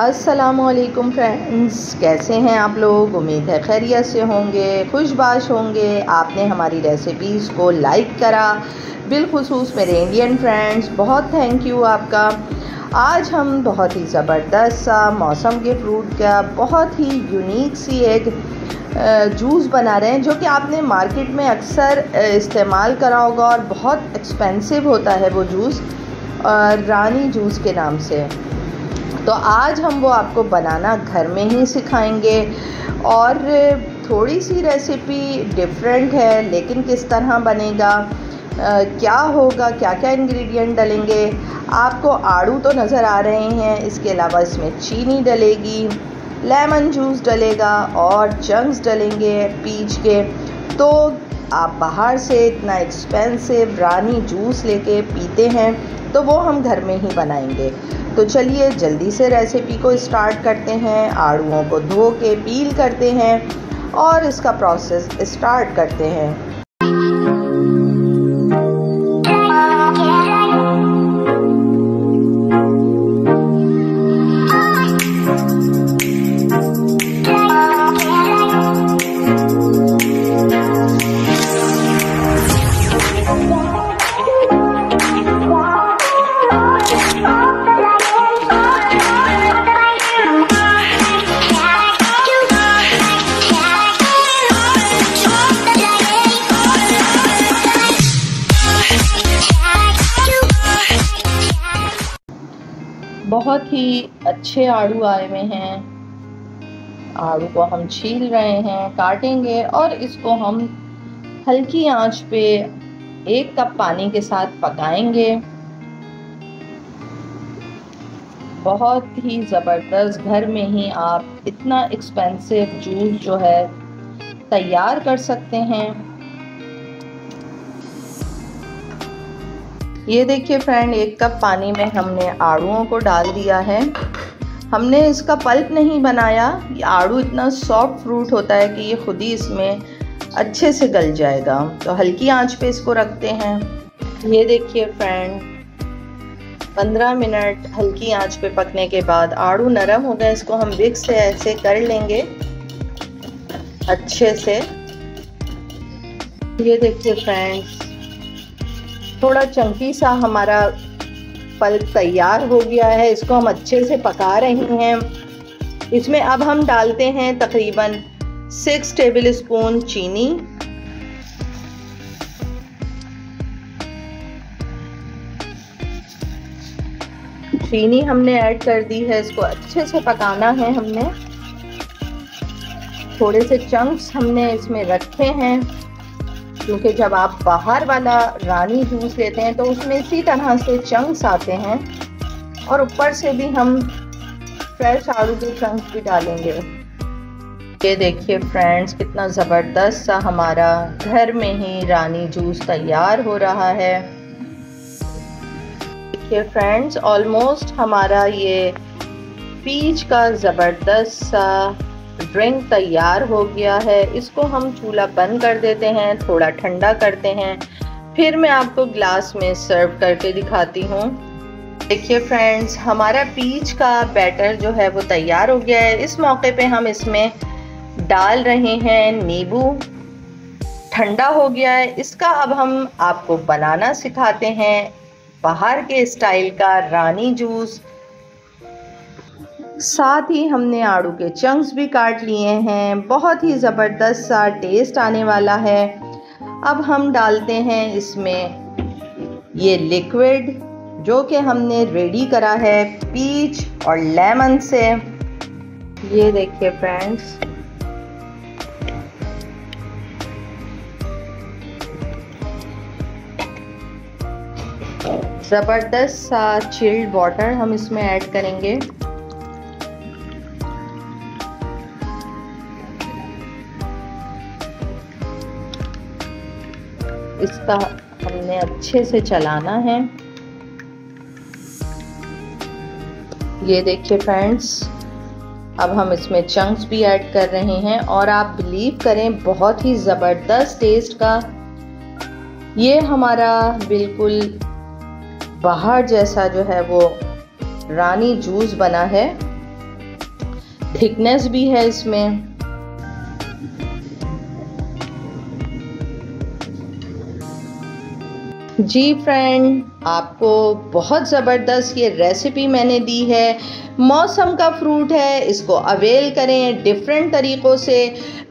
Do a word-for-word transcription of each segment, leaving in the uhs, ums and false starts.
अस्सलामुअलैकुम फ्रेंड्स, कैसे हैं आप लोग। उम्मीद है खैरियत से होंगे, खुशबाश होंगे। आपने हमारी रेसिपीज़ को लाइक करा, बिलखुसूस मेरे इंडियन फ्रेंड्स, बहुत थैंक यू आपका। आज हम बहुत ही ज़बरदस्त सा मौसम के फ्रूट का बहुत ही यूनिक सी एक जूस बना रहे हैं, जो कि आपने मार्केट में अक्सर इस्तेमाल करा होगा और बहुत एक्सपेंसिव होता है वो जूस, रानी जूस के नाम से। तो आज हम वो आपको बनाना घर में ही सिखाएंगे और थोड़ी सी रेसिपी डिफरेंट है, लेकिन किस तरह बनेगा, आ, क्या होगा, क्या क्या इंग्रेडिएंट डलेंगे। आपको आड़ू तो नज़र आ रहे हैं, इसके अलावा इसमें चीनी डलेगी, लेमन जूस डलेगा और चंक्स डलेंगे पीच के। तो आप बाहर से इतना एक्सपेंसिव रानी जूस लेके पीते हैं, तो वो हम घर में ही बनाएंगे। तो चलिए जल्दी से रेसिपी को स्टार्ट करते हैं। आड़ूओं को धो के पील करते हैं और इसका प्रोसेस स्टार्ट करते हैं। बहुत ही अच्छे आड़ू आए हुए हैं। आड़ू को हम छील रहे हैं, काटेंगे और इसको हम हल्की आंच पे एक कप पानी के साथ पकाएंगे। बहुत ही ज़बरदस्त घर में ही आप इतना एक्सपेंसिव जूस जो है तैयार कर सकते हैं। ये देखिए फ्रेंड, एक कप पानी में हमने आड़ूओं को डाल दिया है। हमने इसका पल्प नहीं बनाया, ये आड़ू इतना सॉफ्ट फ्रूट होता है कि ये खुद ही इसमें अच्छे से गल जाएगा। तो हल्की आंच पे इसको रखते हैं। ये देखिए फ्रेंड, पंद्रह मिनट हल्की आंच पे पकने के बाद आड़ू नरम हो गए। इसको हम विक्स से ऐसे कर लेंगे अच्छे से। ये देखिए फ्रेंड, थोड़ा चंकी सा हमारा पल्प तैयार हो गया है। इसको हम अच्छे से पका रहे हैं। इसमें अब हम डालते हैं तकरीबन सिक्स टेबल स्पून चीनी। चीनी हमने ऐड कर दी है। इसको अच्छे से पकाना है हमने। थोड़े से चंक्स हमने इसमें रखे हैं, क्योंकि जब आप बाहर वाला रानी जूस लेते हैं तो उसमें इसी तरह से चंक्स आते हैं, और ऊपर से भी हम फ्रेश आलू के चंक्स भी डालेंगे। ये देखिए फ्रेंड्स, कितना ज़बरदस्त सा हमारा घर में ही रानी जूस तैयार हो रहा है। देखिए फ्रेंड्स, ऑलमोस्ट हमारा ये पीच का ज़बरदस्त सा ड्रिंक तैयार हो गया है। इसको हम चूल्हा बंद कर देते हैं, थोड़ा ठंडा करते हैं, फिर मैं आपको ग्लास में सर्व करके दिखाती हूँ। देखिए फ्रेंड्स, हमारा पीच का बैटर जो है वो तैयार हो गया है। इस मौके पे हम इसमें डाल रहे हैं नींबू। ठंडा हो गया है। इसका अब हम आपको बनाना सिखाते हैं, बाहर के स्टाइल का रानी जूस। साथ ही हमने आड़ू के चंक्स भी काट लिए हैं। बहुत ही ज़बरदस्त सा टेस्ट आने वाला है। अब हम डालते हैं इसमें ये लिक्विड जो कि हमने रेडी करा है पीच और लेमन से। ये देखिए फ्रेंड्स, ज़बरदस्त सा चिल्ड वाटर हम इसमें ऐड करेंगे। इसका हमने अच्छे से चलाना है। ये देखिए फ्रेंड्स, अब हम इसमें चंक्स भी ऐड कर रहे हैं और आप बिलीव करें, बहुत ही ज़बरदस्त टेस्ट का। ये हमारा बिल्कुल बाहर जैसा जो है वो रानी जूस बना है। थिकनेस भी है इसमें। जी फ्रेंड, आपको बहुत ज़बरदस्त ये रेसिपी मैंने दी है। मौसम का फ्रूट है, इसको अवेल करें डिफरेंट तरीक़ों से।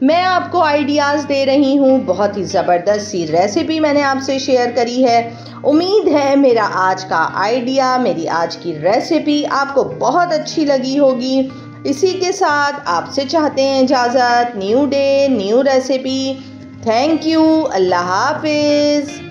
मैं आपको आइडियाज़ दे रही हूँ। बहुत ही ज़बरदस्त सी रेसिपी मैंने आपसे शेयर करी है। उम्मीद है मेरा आज का आइडिया, मेरी आज की रेसिपी आपको बहुत अच्छी लगी होगी। इसी के साथ आपसे चाहते हैं इजाज़त। New day new recipe. Thank you. अल्लाह हाफिज़।